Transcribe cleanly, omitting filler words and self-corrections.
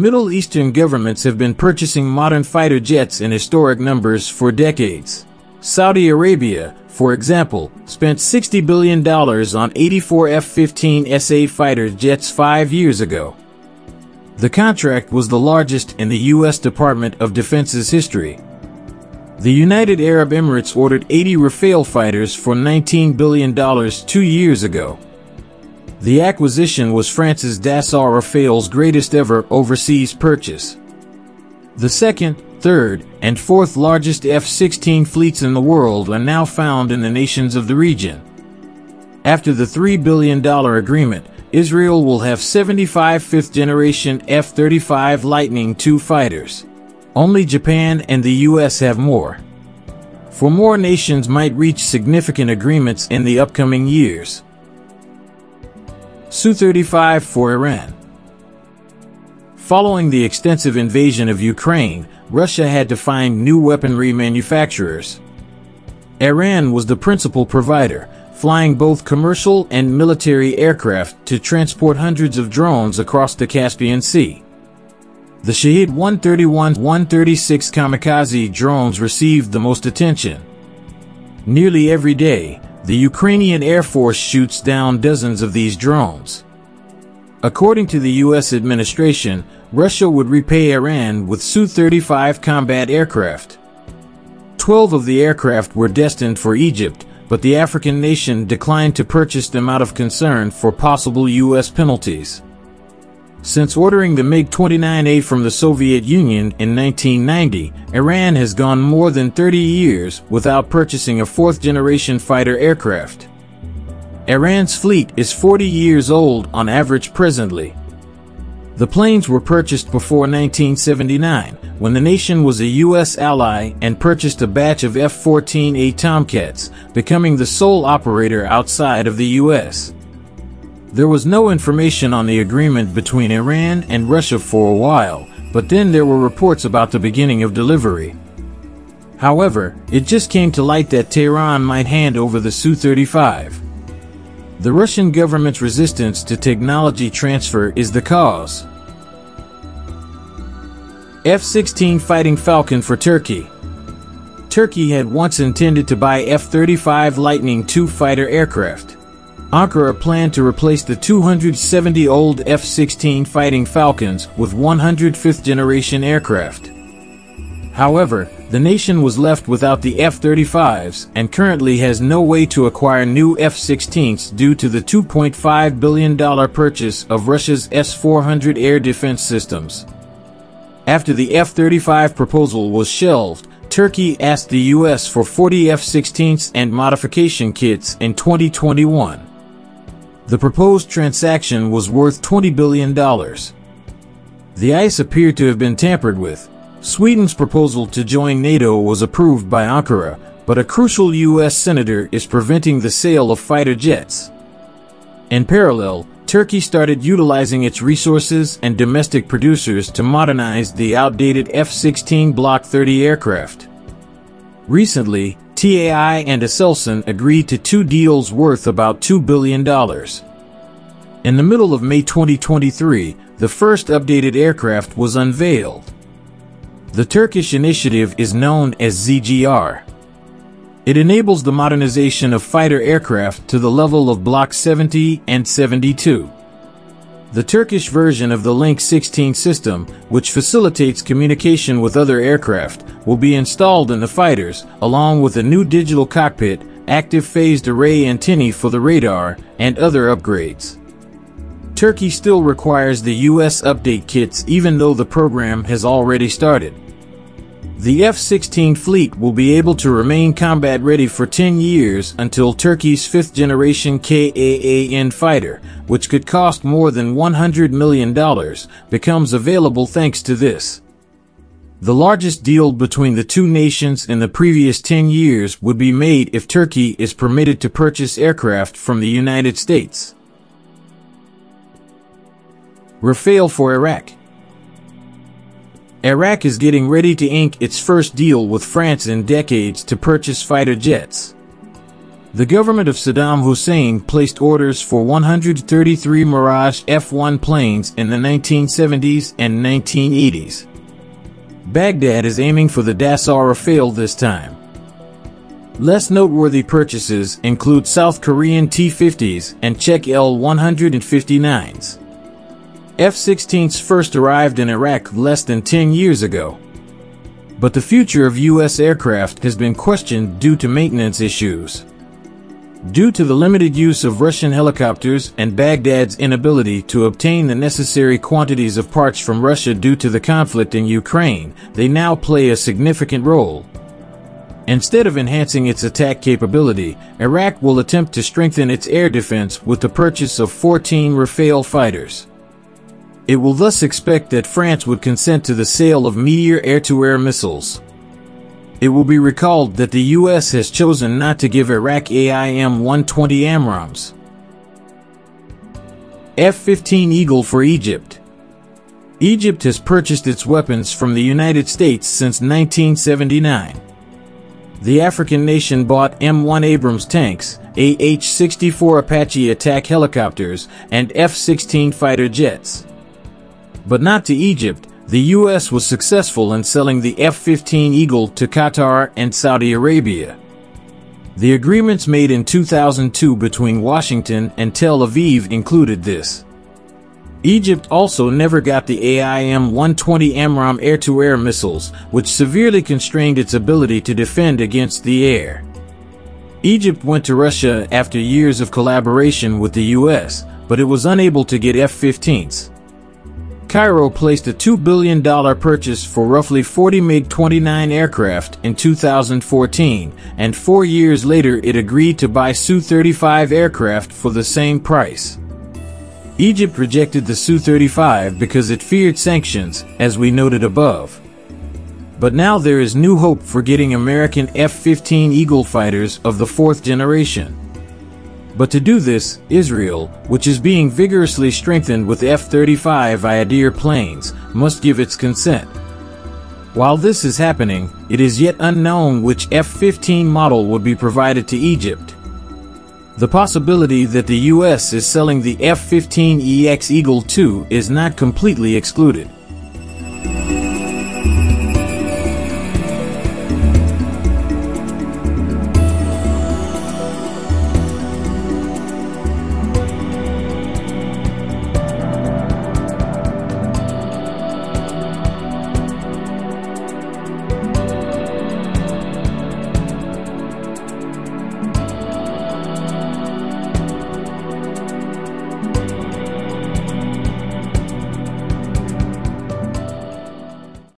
Middle Eastern governments have been purchasing modern fighter jets in historic numbers for decades. Saudi Arabia, for example, spent $60 billion on 84 F-15 SA fighter jets 5 years ago. The contract was the largest in the U.S. Department of Defense's history. The United Arab Emirates ordered 80 Rafale fighters for $19 billion 2 years ago. The acquisition was France's Dassault Rafale's greatest ever overseas purchase. The second, third, and fourth largest F-16 fleets in the world are now found in the nations of the region. After the $3 billion agreement, Israel will have 75 fifth-generation F-35 Lightning II fighters. Only Japan and the U.S. have more. For more nations might reach significant agreements in the upcoming years. Su-35 for Iran. Following the extensive invasion of Ukraine, Russia had to find new weaponry manufacturers. Iran was the principal provider, flying both commercial and military aircraft to transport hundreds of drones across the Caspian Sea. The Shahed-131-136 kamikaze drones received the most attention. Nearly every day, the Ukrainian Air Force shoots down dozens of these drones. According to the U.S. administration, Russia would repay Iran with Su-35 combat aircraft. 12 of the aircraft were destined for Egypt, but the African nation declined to purchase them out of concern for possible U.S. penalties. Since ordering the MiG-29A from the Soviet Union in 1990, Iran has gone more than 30 years without purchasing a fourth-generation fighter aircraft. Iran's fleet is 40 years old on average presently. The planes were purchased before 1979, when the nation was a U.S. ally and purchased a batch of F-14A Tomcats, becoming the sole operator outside of the U.S. There was no information on the agreement between Iran and Russia for a while, but then there were reports about the beginning of delivery. However, it just came to light that Tehran might hand over the Su-35. The Russian government's resistance to technology transfer is the cause. F-16 Fighting Falcon for Turkey. Turkey had once intended to buy F-35 Lightning II fighter aircraft. Ankara planned to replace the 270-old F-16 Fighting Falcons with 105th-generation aircraft. However, the nation was left without the F-35s and currently has no way to acquire new F-16s due to the $2.5 billion purchase of Russia's S-400 air defense systems. After the F-35 proposal was shelved, Turkey asked the U.S. for 40 F-16s and modification kits in 2021. The proposed transaction was worth $20 billion. The ICE appeared to have been tampered with. Sweden's proposal to join NATO was approved by Ankara, but a crucial U.S. senator is preventing the sale of fighter jets. In parallel, Turkey started utilizing its resources and domestic producers to modernize the outdated F-16 Block 30 aircraft. Recently, TAI and Aselsan agreed to two deals worth about $2 billion. In the middle of May 2023, the first updated aircraft was unveiled. The Turkish initiative is known as ZGR. It enables the modernization of fighter aircraft to the level of Block 70 and 72. The Turkish version of the Link 16 system, which facilitates communication with other aircraft, will be installed in the fighters, along with a new digital cockpit, active phased array antennae for the radar, and other upgrades. Turkey still requires the U.S. update kits even though the program has already started. The F-16 fleet will be able to remain combat-ready for 10 years until Turkey's 5th-generation K-A-A-N fighter, which could cost more than $100 million, becomes available thanks to this. The largest deal between the two nations in the previous 10 years would be made if Turkey is permitted to purchase aircraft from the United States. Rafale for Iraq. Iraq is getting ready to ink its first deal with France in decades to purchase fighter jets. The government of Saddam Hussein placed orders for 133 Mirage F1 planes in the 1970s and 1980s. Baghdad is aiming for the Dassault Rafale this time. Less noteworthy purchases include South Korean T-50s and Czech L-159s. F-16s first arrived in Iraq less than 10 years ago. But the future of U.S. aircraft has been questioned due to maintenance issues. Due to the limited use of Russian helicopters and Baghdad's inability to obtain the necessary quantities of parts from Russia due to the conflict in Ukraine, they now play a significant role. Instead of enhancing its attack capability, Iraq will attempt to strengthen its air defense with the purchase of 14 Rafale fighters. It will thus expect that France would consent to the sale of Meteor air-to-air missiles. It will be recalled that the U.S. has chosen not to give Iraq AIM-120 AMRAAMs. F-15 Eagle for Egypt. Egypt has purchased its weapons from the United States since 1979. The African nation bought M1 Abrams tanks, AH-64 Apache attack helicopters, and F-16 fighter jets. But not to Egypt. The U.S. was successful in selling the F-15 Eagle to Qatar and Saudi Arabia. The agreements made in 2002 between Washington and Tel Aviv included this. Egypt also never got the AIM-120 AMRAAM air-to-air missiles, which severely constrained its ability to defend against the air. Egypt went to Russia after years of collaboration with the U.S., but it was unable to get F-15s. Cairo placed a $2 billion purchase for roughly 40 MiG-29 aircraft in 2014, and 4 years later it agreed to buy Su-35 aircraft for the same price. Egypt rejected the Su-35 because it feared sanctions, as we noted above. But now there is new hope for getting American F-15 Eagle fighters of the fourth generation. But to do this, Israel, which is being vigorously strengthened with F-35 Lightning II planes, must give its consent. While this is happening, it is yet unknown which F-15 model would be provided to Egypt. The possibility that the U.S. is selling the F-15EX Eagle II is not completely excluded.